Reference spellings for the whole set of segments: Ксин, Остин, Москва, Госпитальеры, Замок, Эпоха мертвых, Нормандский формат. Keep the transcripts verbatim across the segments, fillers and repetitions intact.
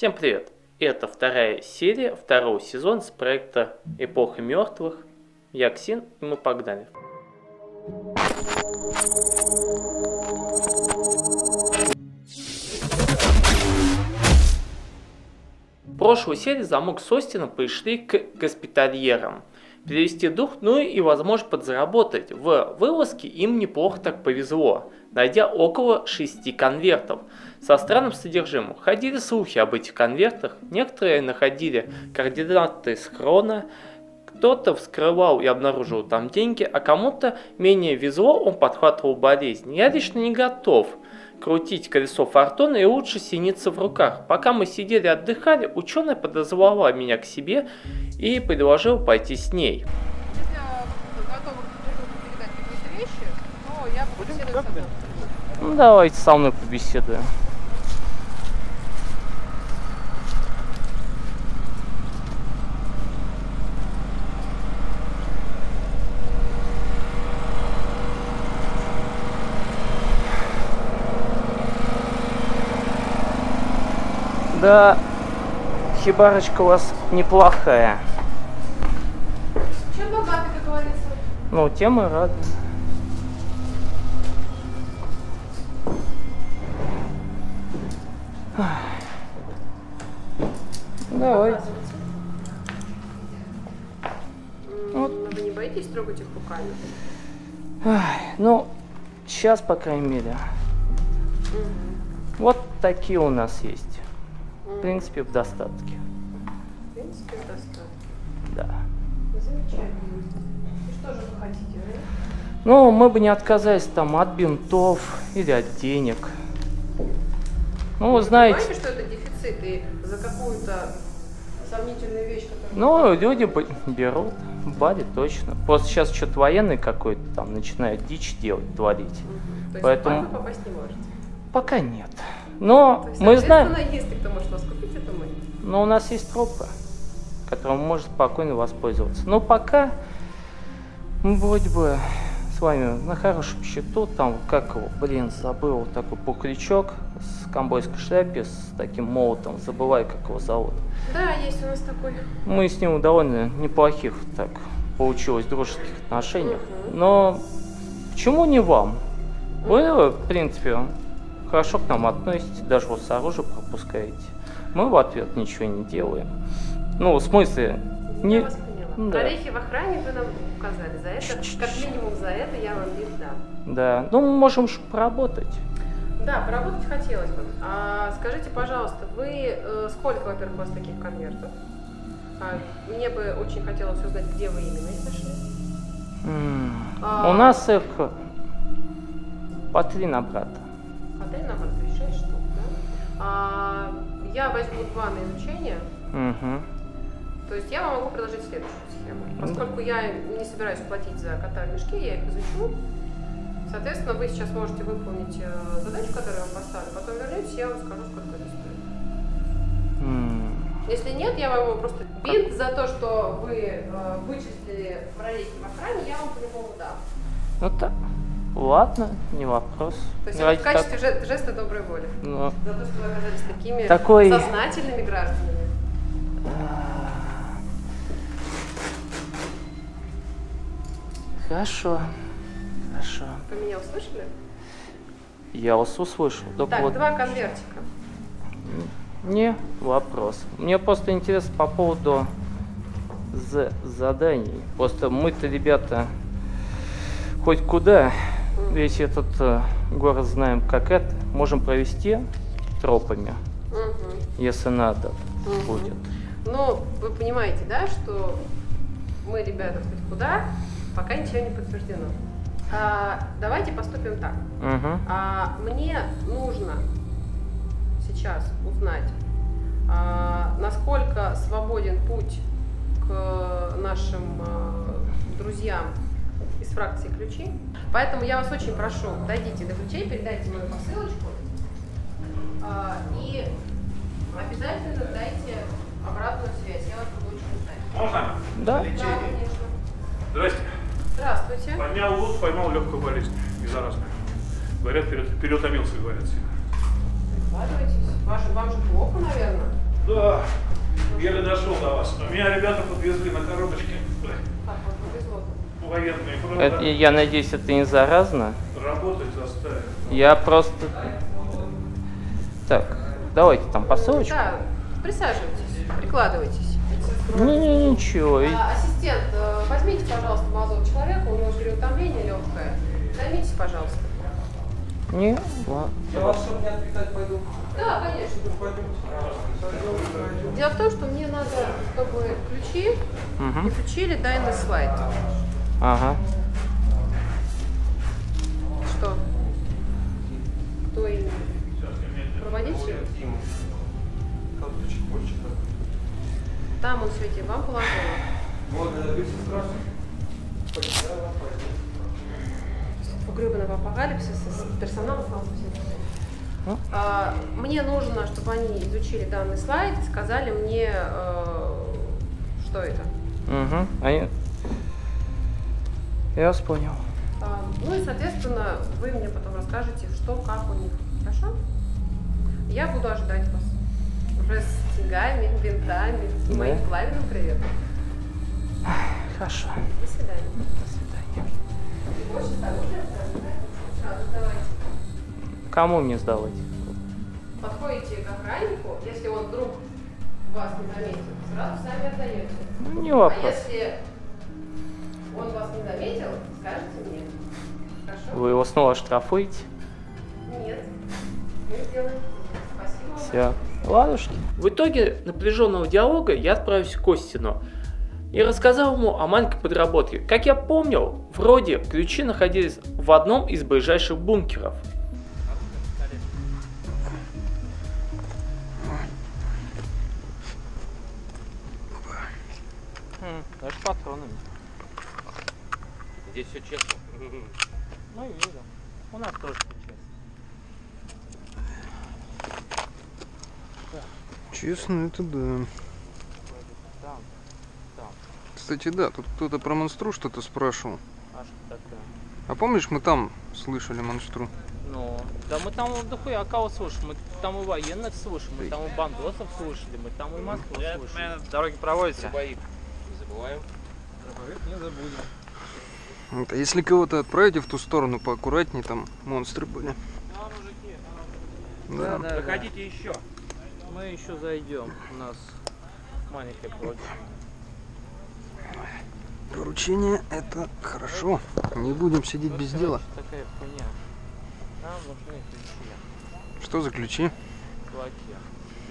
Всем привет! Это вторая серия, второй сезон с проекта «Эпоха мертвых». Я Ксин, и мы погнали. В прошлой серии Замок с Остином пришли к госпитальерам. Перевести дух, ну и возможно подзаработать. В вылазке им неплохо так повезло, найдя около шести конвертов со странным содержимым. Ходили слухи об этих конвертах, некоторые находили координаты схрона, кто-то вскрывал и обнаружил там деньги, а кому-то менее везло, он подхватывал болезнь. Я лично не готов крутить колесо фортуны и лучше синица в руках. Пока мы сидели отдыхали, ученая подозвала меня к себе и предложил пойти с ней. Ну давайте со мной побеседуем. Да, хибарочка у вас неплохая. Чем богаты, как говорится? Ну, тем и рады. Давай. Вот. Вы не боитесь трогать их руками? Ай, ну, сейчас, по крайней мере. Угу. Вот такие у нас есть. В принципе, в достатке. В принципе, в достатке. Да. Замечательно. И что же вы хотите, да? Ну, мы бы не отказались там от бинтов или от денег. Ну, вы знаете... Вы понимаете, что это дефицит и за какую-то сомнительную вещь, которую... Ну, люди берут в баре, точно. Просто сейчас что-то военный какой-то там начинает дичь делать, творить. Угу. То есть поэтому... в банк вы попасть не можете? Пока нет. Но есть, мы знаем, если кто может вас купить, это мы. Но у нас есть тропа, которым может спокойно воспользоваться. Но пока мы вроде бы с вами на хорошем счету, там, как его, блин, забыл, такой пухлячок с комбойской шляпе, с таким молотом, забываю, как его зовут. Да, есть у нас такой. Мы с ним довольно неплохих, так, получилось, дружеских отношениях. Угу. Но почему не вам? Вы, в принципе... хорошо к нам относитесь, даже вот с оружием пропускаете. Мы в ответ ничего не делаем. Ну, в смысле... Не... Я вас поняла. Да. Орехи в охране вы нам указали. За это, Ч -ч -ч. Как минимум за это я вам не дам. Да, ну мы можем поработать. Да, поработать хотелось бы. А скажите, пожалуйста, вы сколько, во-первых, у вас таких конвертов? А мне бы очень хотелось узнать, где вы именно их нашли. Mm. А... У нас их по три на брата. Отель нам разрешает штук, да? А, я возьму два на изучение. Угу. То есть я вам могу предложить следующую схему. Поскольку я не собираюсь платить за кота в мешке, я их изучу. Соответственно, вы сейчас можете выполнить задачу, которую я вам поставлю, потом вернетесь, я вам скажу, сколько это стоит. М-м. Если нет, я вам его просто... Бинт за то, что вы э, вычислили в ролике в охране, я вам по-любому дам. Ну так. Ладно, не вопрос. То есть в качестве так... жеста доброй воли. Но... За то, что вы оказались такими такой... сознательными гражданами. Хорошо. Хорошо. Вы меня услышали? Я вас услышал. Так, вот... два конвертика. Не вопрос. Мне просто интересно по поводу заданий. Просто мы-то, ребята, хоть куда... Весь этот э, город знаем как это. Можем провести тропами, угу. Если надо, угу. Будет. Ну, вы понимаете, да, что мы, ребята, хоть куда, пока ничего не подтверждено. А, давайте поступим так. Угу. А, мне нужно сейчас узнать, а, насколько свободен путь к нашим а, друзьям из фракции ключи. Поэтому я вас очень прошу, дойдите до ключей, передайте мою посылочку э, и обязательно дайте обратную связь. Я вас буду очень ждать. Можно? Да. Да, конечно. Здрасте. Здравствуйте. Поймал лут, поймал легкую болезнь. Незаразную. Говорят, переутомился, говорят. Прикладывайтесь. Вам же плохо, наверное. Да, еле дошел до вас. Но меня ребята подвезли на коробочке. Военные, правда? Я надеюсь, это не заразно. Работать заставили. Я просто... Так, давайте там посылочку. Да, присаживайтесь, прикладывайтесь. Не-не, ничего. А, ассистент, возьмите, пожалуйста, молодого человека, у него переутомление легкое. Займитесь, пожалуйста. Не, ладно. Я вас не отвлекать пойду. Да, конечно. Дело в том, что мне надо, чтобы ключи угу. и включили тайный слайд. Ага. Что? Кто именно? Проводитель? Там он светит, вам положено. Погребанного апокалипсиса с персоналом. А, мне нужно, чтобы они изучили данный слайд, сказали мне, э, что это. Угу. Они... Я вас понял. А, ну и, соответственно, вы мне потом расскажете, что, как у них. Хорошо? Я буду ожидать вас. Уже с деньгами, бинтами и да. моим плавиным приветом. Хорошо. До свидания. До свидания. Ты больше сдавать? Сразу сдавайте. Кому мне сдавать? Подходите к охраннику, если он вдруг вас не заметит, сразу сами отдаете. Ну, не вопрос. А если он вас не заметил, скажете мне. Хорошо? Вы его снова штрафуете? Нет. Мы сделаем. Спасибо. Все. Ладушки. В итоге напряженного диалога я отправился к Остину и рассказал ему о маленькой подработке. Как я помнил, вроде ключи находились в одном из ближайших бункеров. Даже патронами. Здесь все честно. Ну и видно. У нас тоже все честно. Да. Честно, это да. Там, там. Кстати, да, тут кто-то про монстру что-то спрашивал. А что такое? А помнишь, мы там слышали монстру? Ну, да мы там дохуя кого слушаем. Мы там и военных слушаем, мы там и бандосов слушали, мы там и Москву слушаем. Дороги проводятся. Забываем. Не забудем. Это если кого-то отправите в ту сторону, поаккуратнее, там монстры были. А, мужики, а... Да, да, да. Проходите да. еще. Мы еще зайдем. У нас маленькая прочь. Поручение это хорошо. Не будем сидеть Только без дела. Такая хуйня. Нам нужны ключи. Что за ключи? Клаки.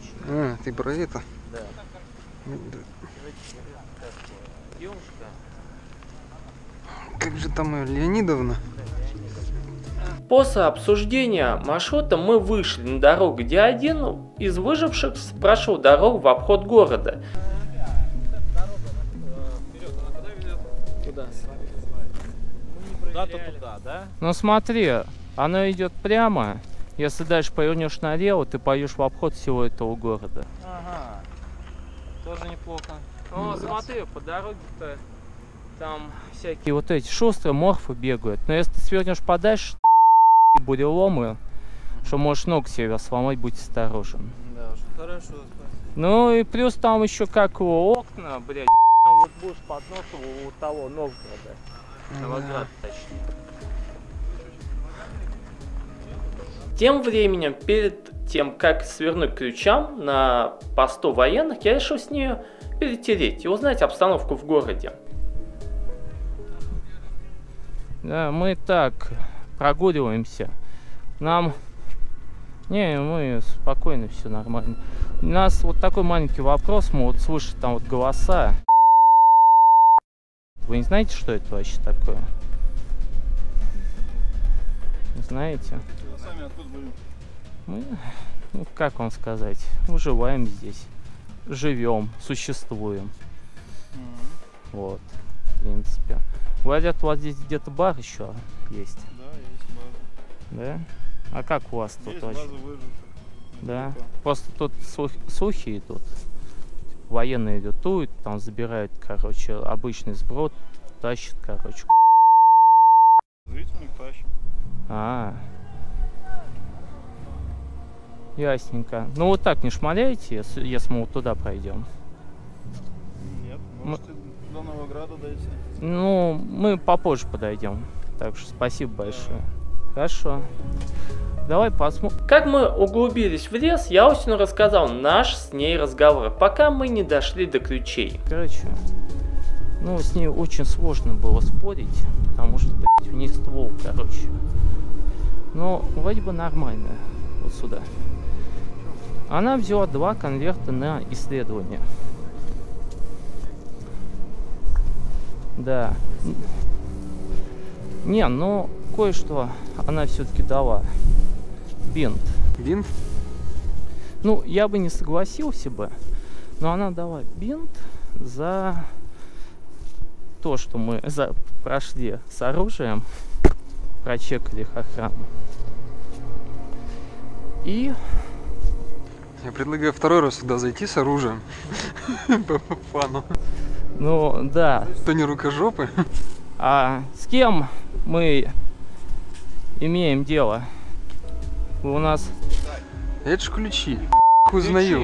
Ключи. А, ты про это? Да. Девушка. Как же там Леонидовна? После обсуждения маршрута мы вышли на дорогу, где один из выживших спрашивал дорогу в обход города. Куда? Куда-то туда, да? Ну смотри, она идет прямо. Если дальше повернешь налево, ты поедешь в обход всего этого города. Ага. Тоже неплохо. О, смотри, по дороге-то там всякие вот эти шустрые морфы бегают. Но если ты свернешь подальше, и буреломы, что можешь ног себе сломать, будь осторожен. Да, что хорошо, спасибо. Ну и плюс там еще как его окна, блядь, там вот будешь под носом у того Новгорода. Новоград, точнее. Тем временем, перед тем, как свернуть к ключам на посту военных, я решил с нее перетереть и узнать обстановку в городе. Да, мы так прогуливаемся. Нам... Не, мы спокойно, все нормально. У нас вот такой маленький вопрос, мы вот слышим там вот голоса. Вы не знаете, что это вообще такое? Не знаете? Сами откуда были? Мы, ну как вам сказать, выживаем здесь. Живем, существуем. Mm-hmm. Вот, в принципе. Говорят, у вас здесь где-то бар еще есть? Да, есть бар. Да? А как у вас есть тут вообще? Да. Типа. Просто тут слухи, слухи идут. Военные лютуют, там забирают, короче, обычный сброд, тащат, короче. Зрительник тащим. А. Ясненько. Ну вот так не шмаляйте, если, если мы вот туда пройдем. Нет, может мы... до Новограда дойти. Ну, мы попозже подойдем. Так что спасибо большое. Хорошо. Давай посмотрим. Как мы углубились в лес, я Остину рассказал наш с ней разговор, пока мы не дошли до ключей. Короче, ну с ней очень сложно было спорить, потому что, блядь, у нее ствол, короче. Но вроде бы нормально. Вот сюда. Она взяла два конверта на исследование. Да. Не, но кое-что она все-таки дала. Бинт. Бинт? Ну, я бы не согласился бы, но она дала бинт за то, что мы за... прошли с оружием, прочекали охрану. И... Я предлагаю второй раз сюда зайти с оружием. По фану. Ну, да. Кто не рукожопы? А с кем мы имеем дело? У нас... Это ж ключи. Узнаю.